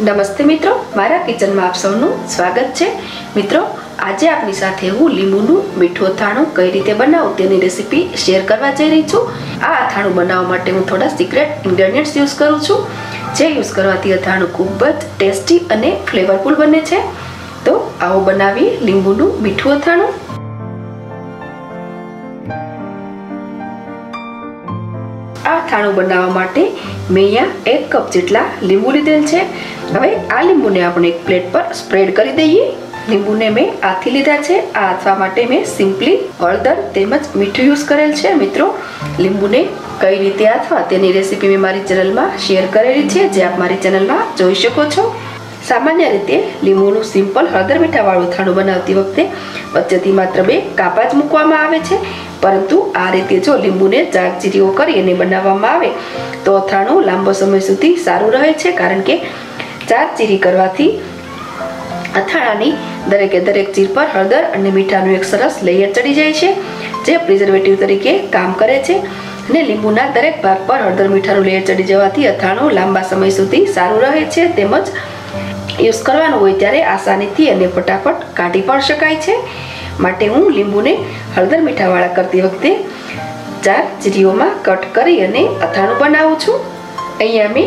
नमस्ते मित्रों, मारा किचन में आप सबनु स्वागत छे। मित्रों, आजे आपनी साथे हूँ लींबूनु मीठो थाणु कई रीते बनावुं तेनी रेसिपी शेयर करवा जई रही छूं। आ थाणु बनाववा माटे हूँ थोड़ा सीक्रेट इंग्रेडिएंट्स यूज करूँ छूं, जे यूज करवाथी आ थाणु खूब ज टेस्टी अने फ्लेवरफुल बने छे। तो आवो बनावी लींबूनु मीठो थाणु। आ थाणु बनाववा माटे मैं यहाँ 1 कप जेटला लींबू लीधेल छे। हवे आ लींबूने आपणे एक प्लेट पर स्प्रेड करी दईए। लींबूने मैं आथी लीधा छे। आ आथवा माटे मैं सिंपली हळदर तेमज मीठू यूज करेल छे। मित्रों, लींबूने कई रीते आथवा तेनी रेसिपी मैं मारी चेनल में शेयर करेली छे, जे आप मारी चेनल में जोई शको छो। सामान्य रीते लींबूनुं सिंपल हळदर मीठा वाळुं थाणुं बनावती वखते वच्चेथी मात्र 2 कापा ज मूकवामां आवे छे, परंतु आ रीते जो लींबूने जागजीरीओ करीने बनाववामां आवे तो थाणुं लांबो समय सुधी सारुं रहे छे, कारण के जागजीरी करवाथी अथाणानी दरेके दरेक चीर पर हळदर अने मीठानुं एक सरस लेयर चढ़ी जाय छे, जे प्रिजर्वेटिव तरीके काम करे छे। ने लींबूना दरेक भाग पर हळदर मीठानुं लेयर चढ़ी जवाथी अथाणुं लांबा समय सुधी सारुं रहे छे, तेमज यूज करवानुं होय त्यारे आसानीथी अने फटाफट काढी पण शकाय छे। माटे हूँ लींबूने हळदर मीठावाळा करती वखते 4 चीरीओमां कट करी अने अथाणुं बनावुं छुं। अहींया मैं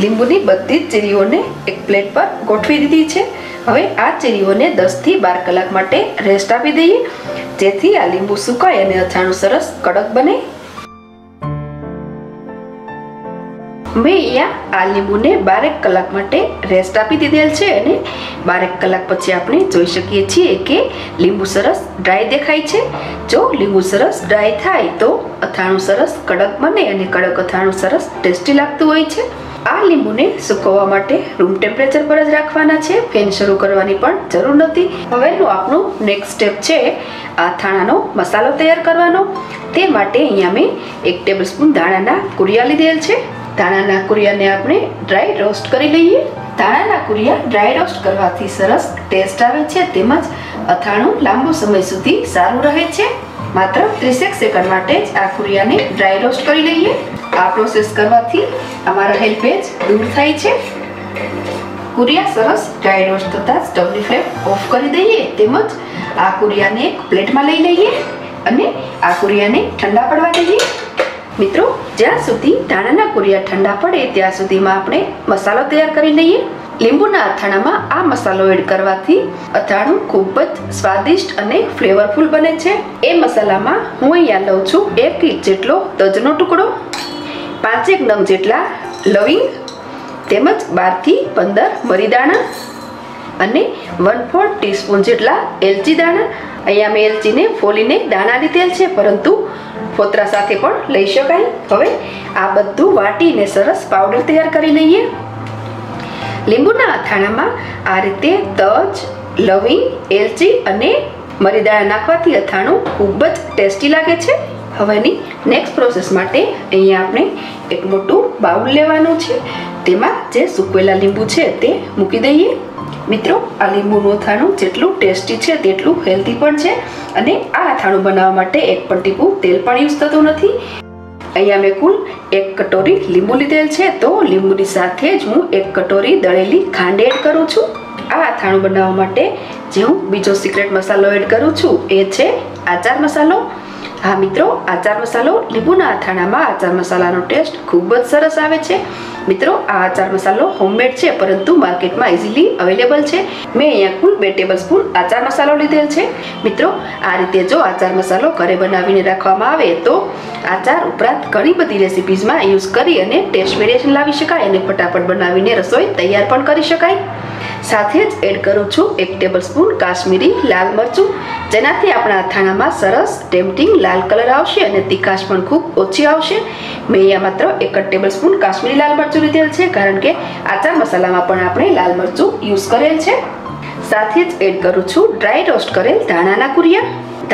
लींबूनी बधी ज चीरीओने एक प्लेट पर गोठवी दीधी छे। हवे आ चीरीओने 10 થી 12 કલાक माटे रेस्ट आपी दईए, जेथी आ लींबू सुकाय अने अथाणुं सरस कड़क बने। मैं यहाँ आ लींबूने 12 કલાक माटे रेस्ट आपी दीधेल छे अने 12 કલાक पछी आपणे जोई शकीए छीए के लींबू सरस ड्राय देखाय छे। जो लींबू सरस ड्राय थाय तो अथाणुं सरस कड़क बने अने कड़क अथाणुं सरस टेस्टी लागतुं होय छे। आ लींबूने सुकववा माटे रूम टेम्परेचर पर ज राखवाना छे, फेन शरू करवानी पण जरूर नथी। हवेनो आपनो नेक्स्ट स्टेप छे आ थाणानो मसालो तैयार करवानो। ते माटे अहींया मैं 1 ટેબલસ્પૂન दाणाना कुरिया लीधेल छे। दाणाना कुरियाने आपणे ड्राय रोस्ट करी लईए। दाणाना कुरिया ड्राय रोस्ट करवाथी सरस टेस्ट आवे छे, तेमज अथाणुं लांबो समय सुधी सारुं रहे छे। मात्र 30 સેકન્ડ माटे ज आ कुरियाने ड्राय रोस्ट करी लईए। आ प्रोसेस करवाथी अमारा हेलपेज दूर थाय छे। कुरिया सरस ड्राय रोस्ट थता स्टवनी फ्लेम ऑफ करी दईए, तेमज आ कुरियाने एक प्लेट में लई लईए अने आ कुरियाने ठंडा पड़वा दईए। मित्रों, ज्यां सुधी दाणाना कुरिया ठंडा पड़े त्यां सुधीमां आपणे मसालो तैयार करी लईए। લીંબુના અથાણામાં આ મસાલો એડ કરવાથી અથાણું ખૂબ જ સ્વાદિષ્ટ અને ફ્લેવરફુલ બને છે। એ મસાલામાં હું અહીંયા લઉં છું 1 ઇંચ જેટલો તજનો ટુકડો, 5 નંગ જેટલા લવિંગ, તેમજ 12 થી 15 મરી દાણા અને 1/4 ટીસ્પૂન જેટલા એલચી દાણા। અહીંયા મેં એલચીને ફોલીને દાણા લીધેલ છે, પરંતુ ફોતરા સાથે પણ લઈ શકાય। હવે આ બધું વાટીને સરસ પાવડર તૈયાર કરી લઈએ। લીંબુના અથાણામાં આ રીતે તજ, લવિંગ, એલચી અને મરી દાણા નાખવાથી અથાણું ખૂબ જ ટેસ્ટી લાગે છે। હવેની નેક્સ્ટ પ્રોસેસ માટે અહીંયા આપણે એક મોટું બાઉલ લેવાનું છે, તેમાં જે સૂકવેલા લીંબુ છે તે મૂકી દઈએ। મિત્રો, આ લીંબુનું અથાણું જેટલું ટેસ્ટી છે તેટલું હેલ્ધી પણ છે, અને આ અથાણું બનાવવા માટે એક પણ ટીપું તેલ પણ યુઝ થતું નથી। अहींया मैं कुल 1 કટોરી લીંબુ લીધેલ છે, तो લીંબુની સાથે જ હું 1 કટોરી દળેલી ખાંડ એડ કરું છું। આ અથાણું બનાવવા માટે જે હું બીજો સિક્રેટ મસાલો એડ કરું છું એ છે આચાર મસાલો। હા મિત્રો, આચાર મસાલો લીંબુના અથાણામાં આચાર મસાલાનો ટેસ્ટ ખૂબ જ સરસ આવે છે। મિત્રો, આ આચાર મસાલો હોમમેડ છે, પરંતુ માર્કેટમાં ઇઝીલી અવેલેબલ છે। મેં અહીંયા કુલ 2 ટેબલસ્પૂન આચાર મસાલો લીધેલ છે। મિત્રો, આ રીતે જો આચાર મસાલો ઘરે બનાવીને રાખવામાં આવે તો આચાર ઉપરાંત ઘણી બધી રેસિપીઝમાં યુઝ કરી અને ટેસ્ટ વેરિએશન લાવી શકાય અને ફટાફટ બનાવીને રસોઈ તૈયાર પણ કરી શકાય। સાથે જ એડ કરું છું 1 ટેબલસ્પૂન કાશ્મીરી લાલ મરચું, જેનાથી આપણા અથાણામાં સરસ ટેમ્પટિંગ લાલ કલર આવશે અને તીખાશ પણ ખૂબ ઓછી આવશે। મેં અહીંયા માત્ર 1 જ ટેબલસ્પૂન કાશ્મીરી લાલ મરચું લીધેલ છે, કારણ કે આચાર મસાલામાં પણ આપણે લાલ મરચું યુઝ કરેલ છે। સાથે જ એડ કરું છું ડ્રાય રોસ્ટ કરેલ ધાણાના કુરિયા।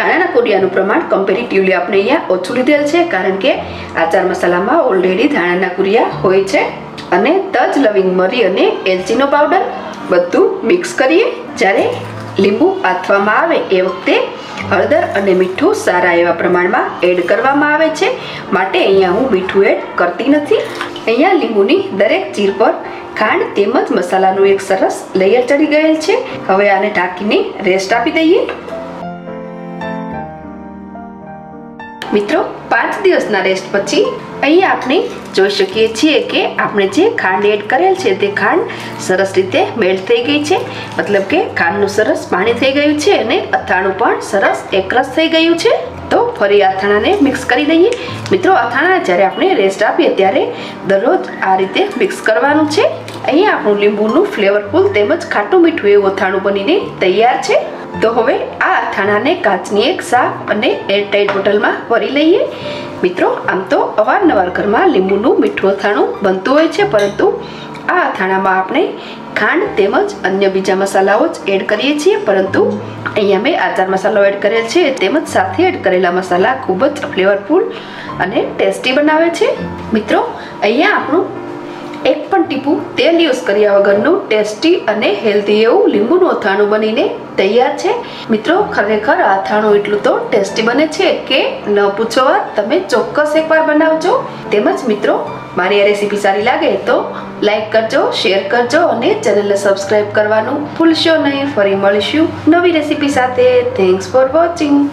દાણાના કુરિયાનું પ્રમાણ કમ્પેરેટિવલી આપણે અહીંયા ઓછું લીધેલ છે, કારણ કે આચાર મસાલામાં ઓલરેડી દાણાના કુરિયા હોય છે। અને તજ, લવિંગ, મરી અને એલચીનો પાવડર બધું મિક્સ કરીએ। જ્યારે લીંબુ આથવામાં આવે એ વખતે હળદર અને મીઠું સારા એવા પ્રમાણમાં એડ કરવામાં આવે છે, માટે અહીંયા હું મીઠું એડ કરતી નથી। અહીંયા લીંબુની દરેક ચીર પર खांड तेमज मसालानो एक सरस लेयर चढ़ी गयेल छे। हवे आने ढांकीने रेस्ट आपी दईए। मित्रों 5 दिवसना रेस्ट पछी अहीं आपणे जोई शकीए छीए के आपणे जे खांड एड करेल छे ते खांड सरस रीते मेल्ट थई गई छे, मतलब के खांडनुं सरस पाणी थई गयुं छे अने अथाणुं पण सरस एकरस थई गयुं छे। तो फरी अथाणा ने मिक्स करी दईए। मित्रों अथाणा ज्यारे आपणे रेस्ट आपीए त्यारे दररोज आ रीते मिक्स करवानुं छे। अहीं आपणुं लींबुनुं फ्लेवरफुल तेमज खाटुं मीठुं एवुं अथाणुं बनीने तैयार छे। तो हवे आ अथाणा ने काचनी एक साफ अने एयरटाइट बोटल में भरी लईए। मित्रों आम तो अवारनवार घर में लींबूनु मीठू अथाणु बनतुं होय छे, परंतु आ अथाणा में आपणे खांड तेमज अन्य बीजा मसालाओ ज एड करीए छीए, परंतु अहींया मे आचार मसालो एड करेल छे तेमज साथे एड करेला मसाला खूब ज फ्लेवरफुल अने टेस्टी बनावे छे। मित्रों अहींया आपणो एक पण टीपू तेल यूज कर्या वगरनु टेस्टी अने हेल्धी एवं लींबूनु अथाणु बनीने तैयार छे। मित्रों खरेखर आ अथाणु एटलुं तो टेस्टी बने छे के न पूछो वात। तमे चोक्कस एकवार बनावजो। तेमज मित्रों मारी आ रेसिपी सारी लागे तो लाइक करजो, शेयर करजो अने चेनलने सब्सक्राइब करवानुं भूलशो नहीं। फरी मळीशुं नवी रेसिपी साथे। Thanks for watching.